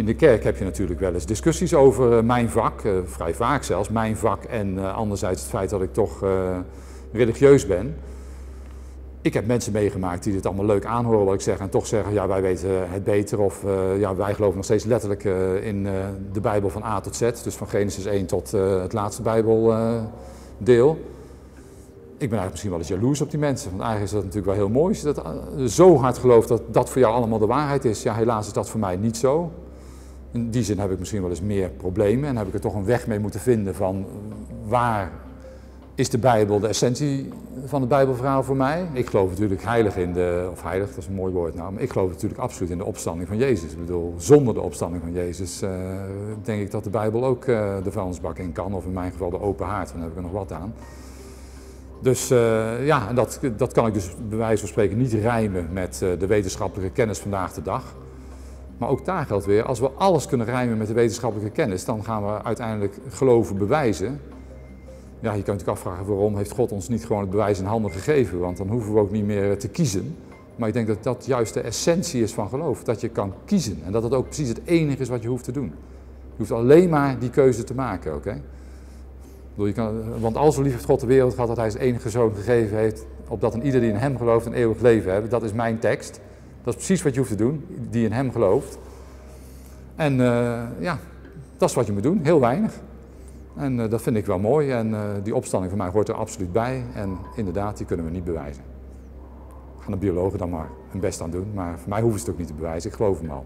In de kerk heb je natuurlijk wel eens discussies over mijn vak, vrij vaak zelfs, mijn vak en anderzijds het feit dat ik toch religieus ben. Ik heb mensen meegemaakt die dit allemaal leuk aanhoren wat ik zeg en toch zeggen, ja wij weten het beter of ja, wij geloven nog steeds letterlijk in de Bijbel van A tot Z, dus van Genesis 1 tot het laatste Bijbeldeel. Ik ben eigenlijk misschien wel eens jaloers op die mensen, want eigenlijk is dat natuurlijk wel heel mooi. Als je dat zo hard gelooft dat dat voor jou allemaal de waarheid is, ja helaas is dat voor mij niet zo. In die zin heb ik misschien wel eens meer problemen en heb ik er toch een weg mee moeten vinden van waar is de Bijbel de essentie van het Bijbelverhaal voor mij? Ik geloof natuurlijk heilig in de, of heilig, dat is een mooi woord nou, maar ik geloof natuurlijk absoluut in de opstanding van Jezus. Ik bedoel, zonder de opstanding van Jezus denk ik dat de Bijbel ook de vuilnisbak in kan, of in mijn geval de open haard, dan heb ik er nog wat aan. Dus ja, en dat kan ik dus bij wijze van spreken niet rijmen met de wetenschappelijke kennis vandaag de dag. Maar ook daar geldt weer, als we alles kunnen rijmen met de wetenschappelijke kennis, dan gaan we uiteindelijk geloven bewijzen. Ja, je kunt natuurlijk afvragen waarom heeft God ons niet gewoon het bewijs in handen gegeven, want dan hoeven we ook niet meer te kiezen. Maar ik denk dat dat juist de essentie is van geloof, dat je kan kiezen en dat dat ook precies het enige is wat je hoeft te doen. Je hoeft alleen maar die keuze te maken, oké? Want al zo lief heeft God de wereld gehad dat hij zijn enige zoon gegeven heeft, opdat een ieder die in hem gelooft een eeuwig leven hebben. Dat is mijn tekst. Dat is precies wat je hoeft te doen, die in hem gelooft. En ja, dat is wat je moet doen, heel weinig. En dat vind ik wel mooi en die opstanding van mij hoort er absoluut bij. En inderdaad, die kunnen we niet bewijzen. Gaan de biologen dan maar hun best aan doen, maar voor mij hoeven ze het ook niet te bewijzen, ik geloof hem al.